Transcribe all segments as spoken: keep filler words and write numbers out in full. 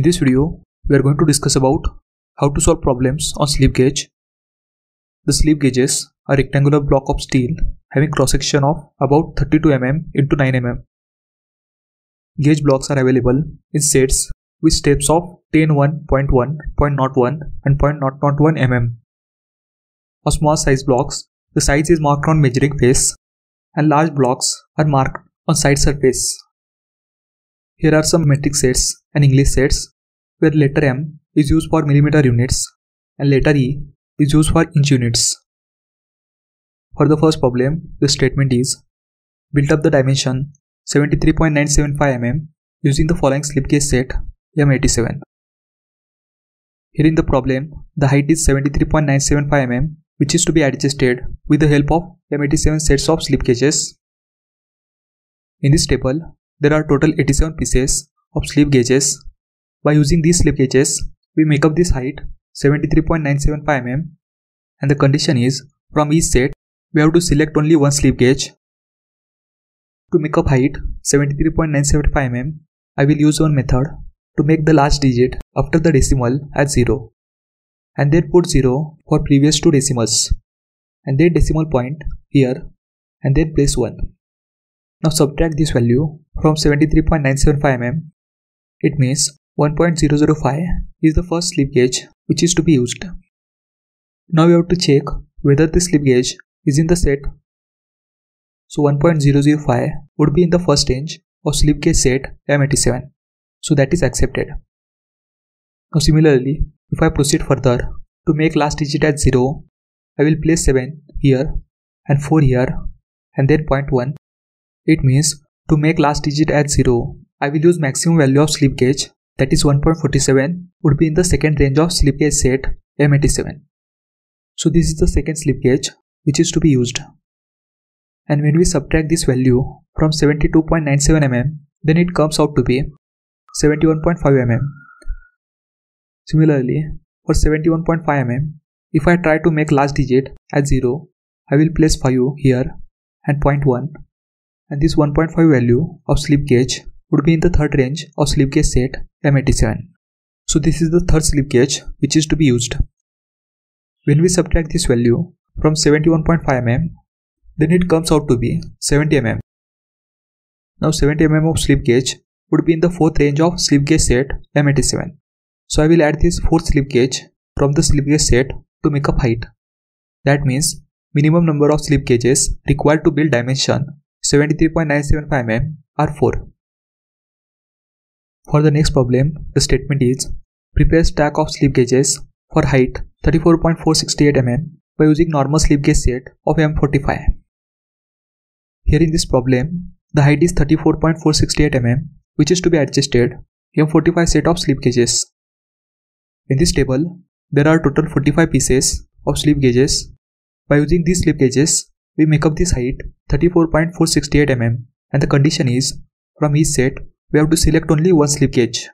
In this video, we are going to discuss about how to solve problems on slip gauge. The slip gauges are rectangular block of steel having cross section of about thirty-two millimeters into nine millimeters. Gauge blocks are available in sets with steps of ten, one, zero point one, zero point zero one and zero point zero zero one millimeters. For small size blocks, the size is marked on measuring face and large blocks are marked on side surface. Here are some metric sets and English sets where letter M is used for millimeter units and letter E is used for inch units. For the first problem, the statement is build up the dimension seventy-three point nine seven five millimeters using the following slip gauge set M eighty-seven. Here in the problem, the height is seventy-three point nine seven five millimeters which is to be adjusted with the help of M eighty-seven sets of slip gauges. In this table, there are total eighty-seven pieces of slip gauges. By using these slip gauges, we make up this height seventy-three point nine seven five millimeters, and the condition is from each set we have to select only one slip gauge. To make up height seventy-three point nine seven five millimeters, I will use one method to make the last digit after the decimal as zero and then put zero for previous two decimals and then decimal point here and then place one. Now subtract this value from seventy-three point nine seven five millimeters. It means one point zero zero five is the first slip gauge which is to be used. Now we have to check whether the slip gauge is in the set. So one point zero zero five would be in the first range of slip gauge set M eighty-seven. So that is accepted. Now similarly, if I proceed further to make last digit as zero, I will place seven here and four here and then zero point one. It means to make last digit as zero, I will use maximum value of slip gauge, that is one point four seven, would be in the second range of slip gauge set M eighty-seven. So this is the second slip gauge which is to be used. And when we subtract this value from seventy-two point nine seven millimeters, then it comes out to be seventy-one point five millimeters. Similarly, for seventy-one point five millimeters, if I try to make last digit as zero, I will place five here and zero point one, and this one point five value of slip gauge would be in the third range of slip gauge set M eighty-seven. So this is the third slip gauge which is to be used. When we subtract this value from seventy-one point five millimeters, then it comes out to be seventy millimeters. Now seventy millimeters of slip gauge would be in the fourth range of slip gauge set M eighty-seven. So I will add this fourth slip gauge from the slip gauge set to make up height. That means minimum number of slip gauges required to build dimension seventy-three point nine seven five millimeters are four. For the next problem, the statement is prepare stack of slip gauges for height thirty-four point four six eight millimeters by using normal slip gauge set of M forty-five. Here in this problem, the height is thirty-four point four six eight millimeters which is to be adjusted M forty-five set of slip gauges. In this table, there are total forty-five pieces of slip gauges. By using these slip gauges, we make up this height thirty-four point four six eight millimeters, and the condition is from each set we have to select only one slip gauge.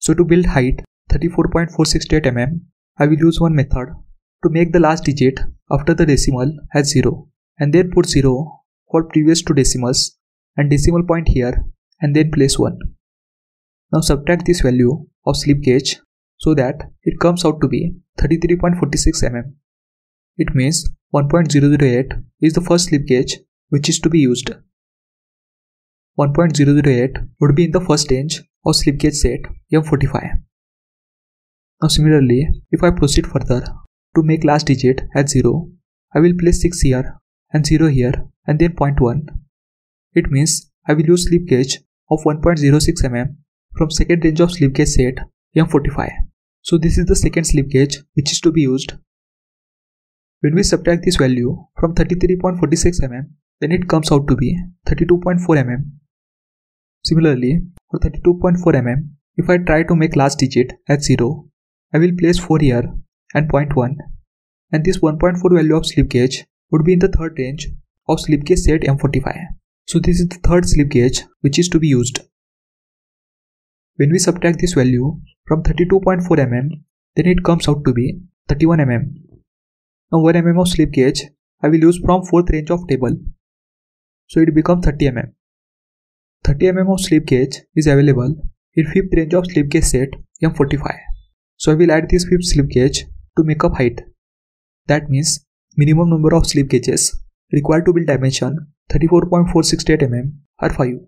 So to build height thirty-four point four six eight millimeters, I will use one method to make the last digit after the decimal as zero and then put zero for previous two decimals and decimal point here and then place one. Now subtract this value of slip gauge so that it comes out to be thirty-three point four six millimeters. It means one point zero zero eight is the first slip gauge which is to be used. one point zero zero eight would be in the first range of slip gauge set M forty-five. Now similarly, if I proceed further to make last digit at zero, I will place six here and zero here and then zero point one. It means I will use slip gauge of one point zero six millimeters from second range of slip gauge set M forty-five. So this is the second slip gauge which is to be used. When we subtract this value from thirty-three point four six millimeters, then it comes out to be thirty-two point four millimeters. Similarly, for thirty-two point four millimeters, if I try to make last digit at zero, I will place four here and zero point one, and this one point four value of slip gauge would be in the third range of slip gauge set M forty-five. So this is the third slip gauge which is to be used. When we subtract this value from thirty-two point four millimeters, then it comes out to be thirty-one millimeters. Now one millimeter of slip gauge I will use from fourth range of table. So it becomes thirty millimeters. thirty millimeters of slip gauge is available In fifth range of slip gauge set M forty-five. So I will add this fifth slip gauge to make up height. That means minimum number of slip gauges required to build dimension thirty-four point four six eight millimeters or five.